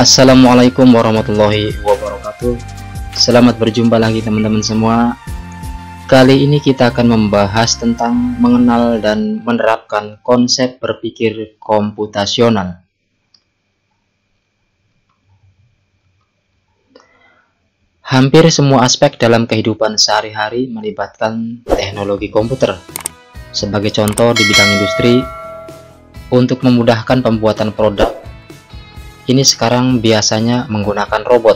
Assalamualaikum warahmatullahi wabarakatuh. Selamat berjumpa lagi teman-teman semua. Kali ini kita akan membahas tentang mengenal dan menerapkan konsep berpikir komputasional. Hampir semua aspek dalam kehidupan sehari-hari melibatkan teknologi komputer. Sebagai contoh di bidang industri, untuk memudahkan pembuatan produk, ini sekarang biasanya menggunakan robot,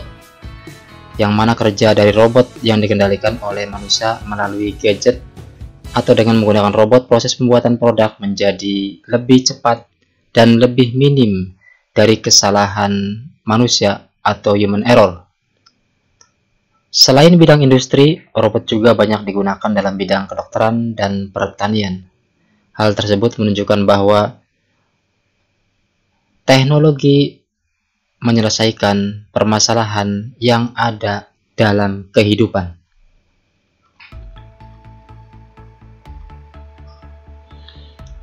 yang mana kerja dari robot yang dikendalikan oleh manusia melalui gadget atau dengan menggunakan robot, proses pembuatan produk menjadi lebih cepat dan lebih minim dari kesalahan manusia atau human error. Selain bidang industri, robot juga banyak digunakan dalam bidang kedokteran dan pertanian. Hal tersebut menunjukkan bahwa teknologi menyelesaikan permasalahan yang ada dalam kehidupan.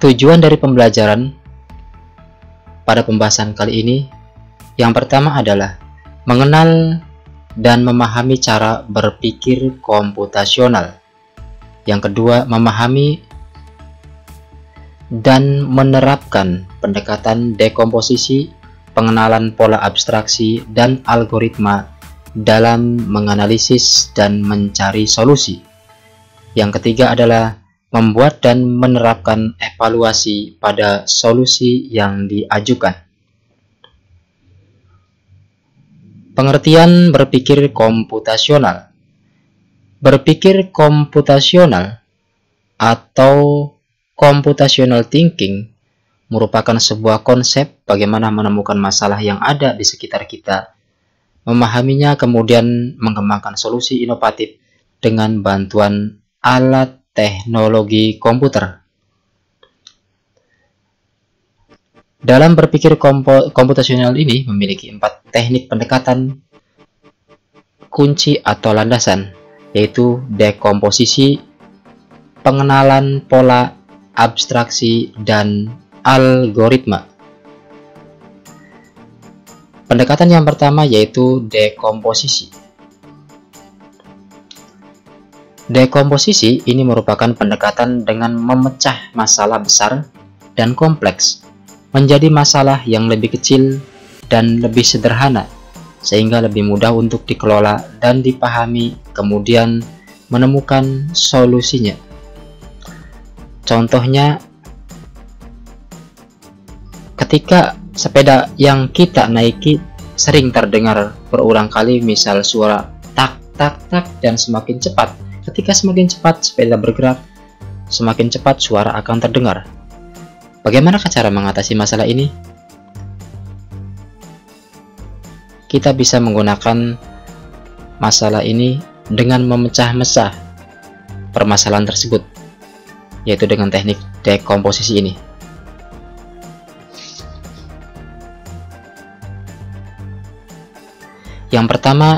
Tujuan dari pembelajaran pada pembahasan kali ini, yang pertama adalah mengenal dan memahami cara berpikir komputasional. Yang kedua, memahami dan menerapkan pendekatan dekomposisi, pengenalan pola abstraksi dan algoritma dalam menganalisis dan mencari solusi. Yang ketiga adalah membuat dan menerapkan evaluasi pada solusi yang diajukan. Pengertian berpikir komputasional. Berpikir komputasional atau computational thinking merupakan sebuah konsep bagaimana menemukan masalah yang ada di sekitar kita, memahaminya, kemudian mengembangkan solusi inovatif dengan bantuan alat teknologi komputer. Dalam berpikir komputasional ini memiliki 4 teknik pendekatan kunci atau landasan, yaitu dekomposisi, pengenalan pola abstraksi, dan algoritma. Pendekatan yang pertama yaitu dekomposisi. Dekomposisi ini merupakan pendekatan dengan memecah masalah besar dan kompleks menjadi masalah yang lebih kecil dan lebih sederhana, sehingga lebih mudah untuk dikelola dan dipahami, kemudian menemukan solusinya. Contohnya, ketika sepeda yang kita naiki sering terdengar berulang kali, misal suara tak tak tak, dan semakin cepat. Ketika semakin cepat sepeda bergerak, semakin cepat suara akan terdengar. Bagaimana cara mengatasi masalah ini? Kita bisa menggunakan masalah ini dengan memecah-mecah permasalahan tersebut, yaitu dengan teknik dekomposisi ini. Yang pertama,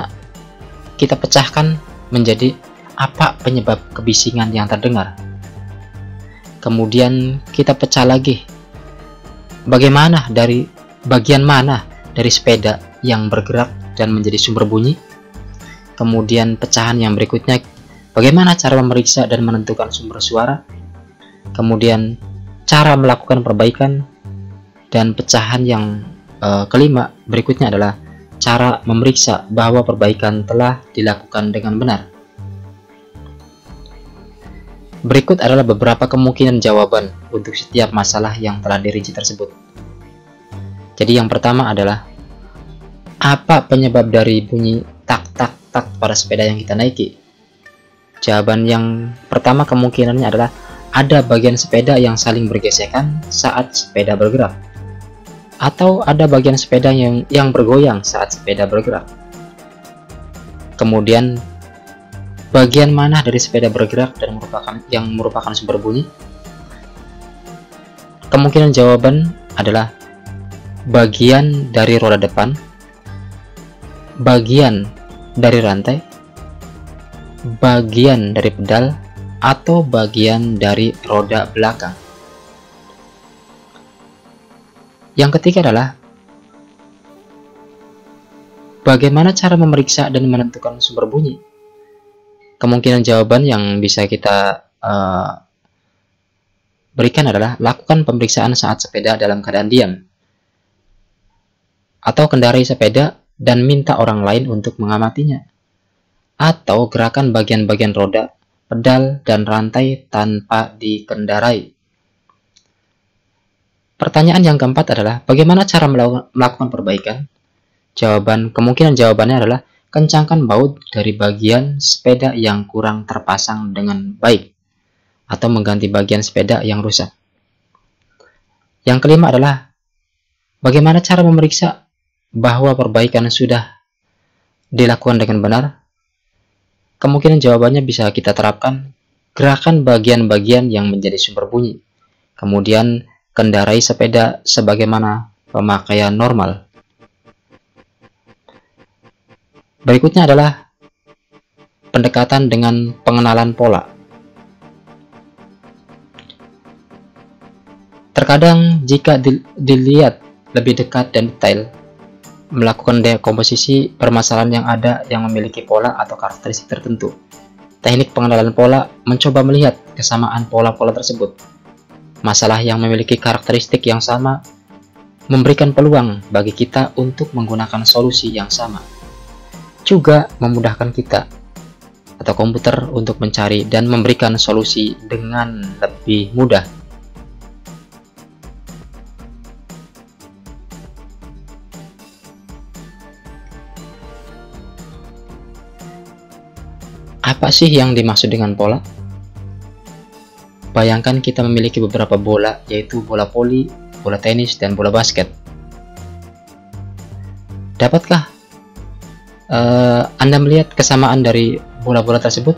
kita pecahkan menjadi apa penyebab kebisingan yang terdengar. Kemudian kita pecah lagi, bagaimana dari bagian mana dari sepeda yang bergerak dan menjadi sumber bunyi. Kemudian pecahan yang berikutnya, bagaimana cara memeriksa dan menentukan sumber suara. Kemudian cara melakukan perbaikan. Dan pecahan yang kelima berikutnya adalah cara memeriksa bahwa perbaikan telah dilakukan dengan benar. Berikut adalah beberapa kemungkinan jawaban untuk setiap masalah yang telah dirinci tersebut. Jadi yang pertama adalah apa penyebab dari bunyi tak tak tak pada sepeda yang kita naiki? Jawaban yang pertama kemungkinannya adalah ada bagian sepeda yang saling bergesekan saat sepeda bergerak, atau ada bagian sepeda yang bergoyang saat sepeda bergerak. Kemudian bagian mana dari sepeda bergerak dan merupakan sumber bunyi? Kemungkinan jawaban adalah bagian dari roda depan, bagian dari rantai, bagian dari pedal, atau bagian dari roda belakang. Yang ketiga adalah Bagaimana cara memeriksa dan menentukan sumber bunyi? Kemungkinan jawaban yang bisa kita berikan adalah lakukan pemeriksaan saat sepeda dalam keadaan diam, atau kendarai sepeda dan minta orang lain untuk mengamatinya, atau gerakan bagian-bagian roda, pedal, dan rantai tanpa dikendarai. Pertanyaan yang keempat adalah, bagaimana cara melakukan perbaikan? Kemungkinan jawabannya adalah, kencangkan baut dari bagian sepeda yang kurang terpasang dengan baik, atau mengganti bagian sepeda yang rusak. Yang kelima adalah, bagaimana cara memeriksa bahwa perbaikan sudah dilakukan dengan benar? Kemungkinan jawabannya bisa kita terapkan gerakan bagian-bagian yang menjadi sumber bunyi, kemudian kendarai sepeda sebagaimana pemakaian normal. Berikutnya adalah pendekatan dengan pengenalan pola. Terkadang jika dilihat lebih dekat dan detail, melakukan dekomposisi permasalahan yang ada yang memiliki pola atau karakteristik tertentu. Teknik pengenalan pola mencoba melihat kesamaan pola-pola tersebut. Masalah yang memiliki karakteristik yang sama memberikan peluang bagi kita untuk menggunakan solusi yang sama. Juga memudahkan kita atau komputer untuk mencari dan memberikan solusi dengan lebih mudah. Apa sih yang dimaksud dengan pola? Bayangkan kita memiliki beberapa bola, yaitu bola voli, bola tenis, dan bola basket. Dapatkah Anda melihat kesamaan dari bola-bola tersebut?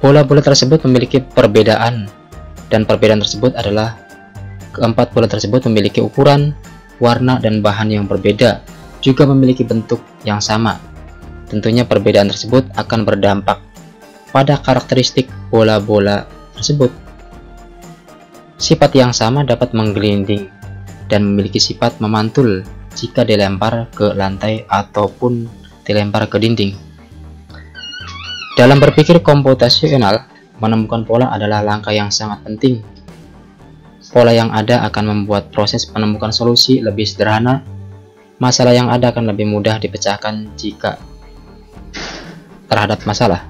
Bola-bola tersebut memiliki perbedaan, dan perbedaan tersebut adalah keempat bola tersebut memiliki ukuran, warna dan bahan yang berbeda, juga memiliki bentuk yang sama. Tentunya perbedaan tersebut akan berdampak pada karakteristik bola-bola tersebut. Sifat yang sama dapat menggelinding dan memiliki sifat memantul jika dilempar ke lantai ataupun dilempar ke dinding. Dalam berpikir komputasional, menemukan pola adalah langkah yang sangat penting. Pola yang ada akan membuat proses penemukan solusi lebih sederhana. Masalah yang ada akan lebih mudah dipecahkan jika terhadap masalah.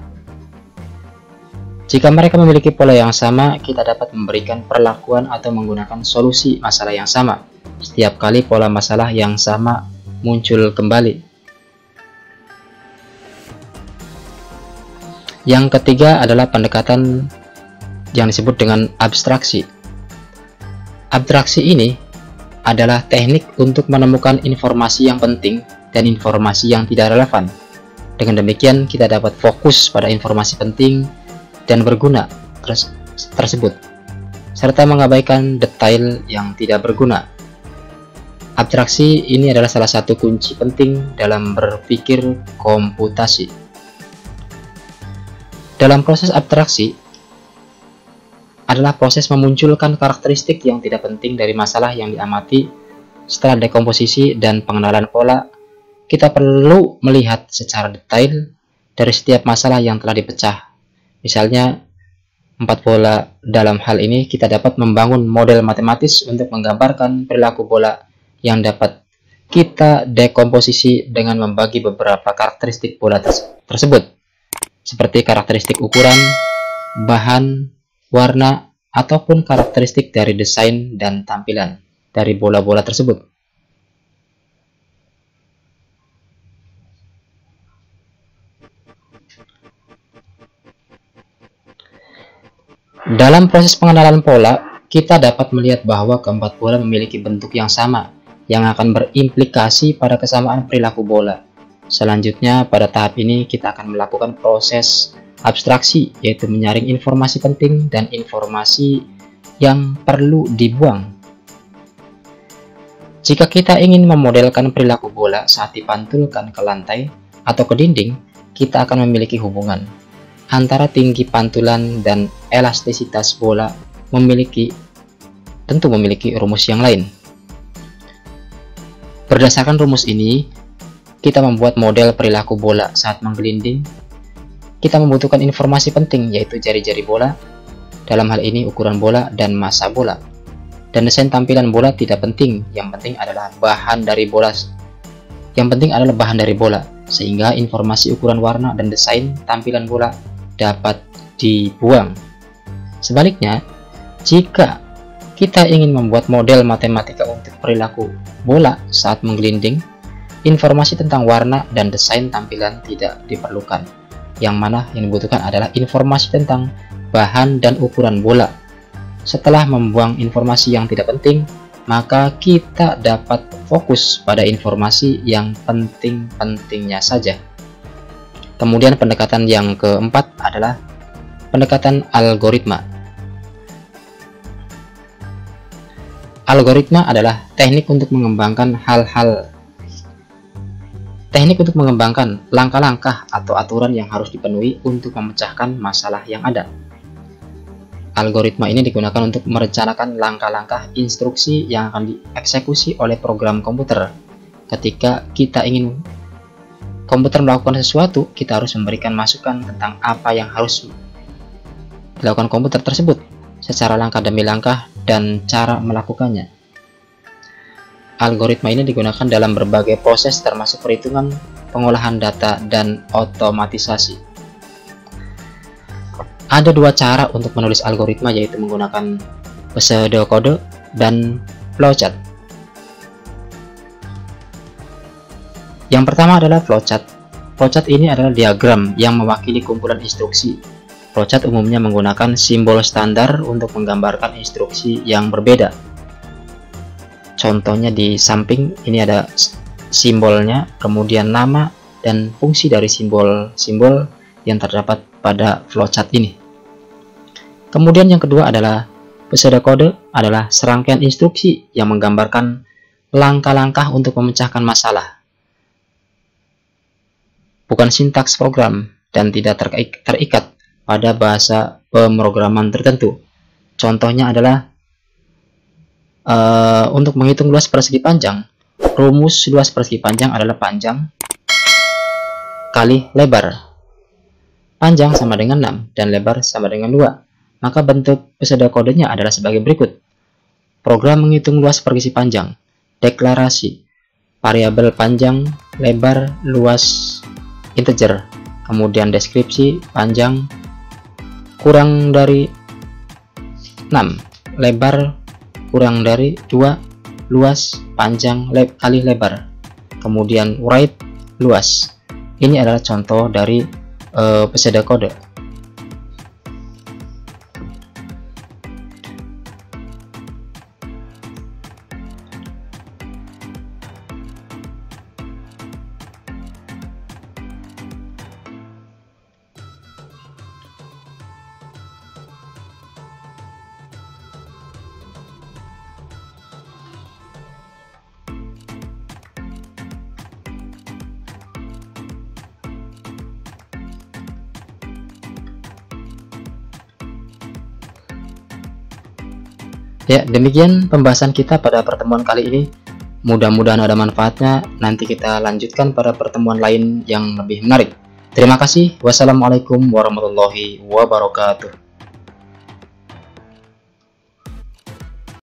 Jika mereka memiliki pola yang sama, kita dapat memberikan perlakuan atau menggunakan solusi masalah yang sama. Setiap kali pola masalah yang sama muncul kembali. Yang ketiga adalah pendekatan yang disebut dengan abstraksi. Abstraksi ini adalah teknik untuk menemukan informasi yang penting dan informasi yang tidak relevan. Dengan demikian, kita dapat fokus pada informasi penting dan berguna tersebut, serta mengabaikan detail yang tidak berguna. Abstraksi ini adalah salah satu kunci penting dalam berpikir komputasi. Dalam proses abstraksi, adalah proses memunculkan karakteristik yang tidak penting dari masalah yang diamati. Setelah dekomposisi dan pengenalan pola, kita perlu melihat secara detail dari setiap masalah yang telah dipecah. Misalnya, 4 bola. Dalam hal ini, kita dapat membangun model matematis untuk menggambarkan perilaku bola yang dapat kita dekomposisi dengan membagi beberapa karakteristik bola tersebut, seperti karakteristik ukuran, bahan, warna, ataupun karakteristik dari desain dan tampilan dari bola-bola tersebut. Dalam proses pengenalan pola, kita dapat melihat bahwa keempat bola memiliki bentuk yang sama, yang akan berimplikasi pada kesamaan perilaku bola. Selanjutnya, pada tahap ini kita akan melakukan proses abstraksi, yaitu menyaring informasi penting dan informasi yang perlu dibuang. Jika kita ingin memodelkan perilaku bola saat dipantulkan ke lantai atau ke dinding, kita akan memiliki hubungan antara tinggi pantulan dan elastisitas bola memiliki tentu memiliki rumus yang lain. Berdasarkan rumus ini, kita membuat model perilaku bola saat menggelinding. Kita membutuhkan informasi penting, yaitu jari-jari bola, dalam hal ini ukuran bola dan massa bola. Dan desain tampilan bola tidak penting, yang penting adalah bahan dari bola. Sehingga informasi ukuran warna dan desain tampilan bola dapat dibuang. Sebaliknya, jika kita ingin membuat model matematika untuk perilaku bola saat menggelinding, informasi tentang warna dan desain tampilan tidak diperlukan. Yang mana yang dibutuhkan adalah informasi tentang bahan dan ukuran bola. Setelah membuang informasi yang tidak penting, maka kita dapat fokus pada informasi yang penting-pentingnya saja. Kemudian pendekatan yang keempat adalah pendekatan algoritma. Algoritma adalah teknik untuk mengembangkan langkah-langkah atau aturan yang harus dipenuhi untuk memecahkan masalah yang ada. Algoritma ini digunakan untuk merencanakan langkah-langkah instruksi yang akan dieksekusi oleh program komputer. Ketika kita ingin komputer melakukan sesuatu, kita harus memberikan masukan tentang apa yang harus dilakukan komputer tersebut secara langkah demi langkah dan cara melakukannya. Algoritma ini digunakan dalam berbagai proses termasuk perhitungan, pengolahan data, dan otomatisasi. Ada dua cara untuk menulis algoritma, yaitu menggunakan pseudocode dan flowchart. Yang pertama adalah flowchart. Flowchart ini adalah diagram yang mewakili kumpulan instruksi. Flowchart umumnya menggunakan simbol standar untuk menggambarkan instruksi yang berbeda. Contohnya di samping ini ada simbolnya, kemudian nama dan fungsi dari simbol-simbol yang terdapat pada flowchart ini. Kemudian yang kedua adalah pseudocode, adalah serangkaian instruksi yang menggambarkan langkah-langkah untuk memecahkan masalah. Bukan sintaks program dan tidak terikat pada bahasa pemrograman tertentu. Contohnya adalah untuk menghitung luas persegi panjang. Rumus luas persegi panjang adalah panjang kali lebar. Panjang sama dengan 6 dan lebar sama dengan 2. Maka bentuk pseudokodenya adalah sebagai berikut. Program menghitung luas persegi panjang. Deklarasi. Variabel panjang, lebar, luas, integer. Kemudian deskripsi panjang kurang dari 6. Lebar kurang dari 2. Luas panjang kali lebar. Kemudian wide luas. Ini adalah contoh dari pseudocode. Ya, demikian pembahasan kita pada pertemuan kali ini. Mudah-mudahan ada manfaatnya. Nanti kita lanjutkan pada pertemuan lain yang lebih menarik. Terima kasih. Wassalamualaikum warahmatullahi wabarakatuh.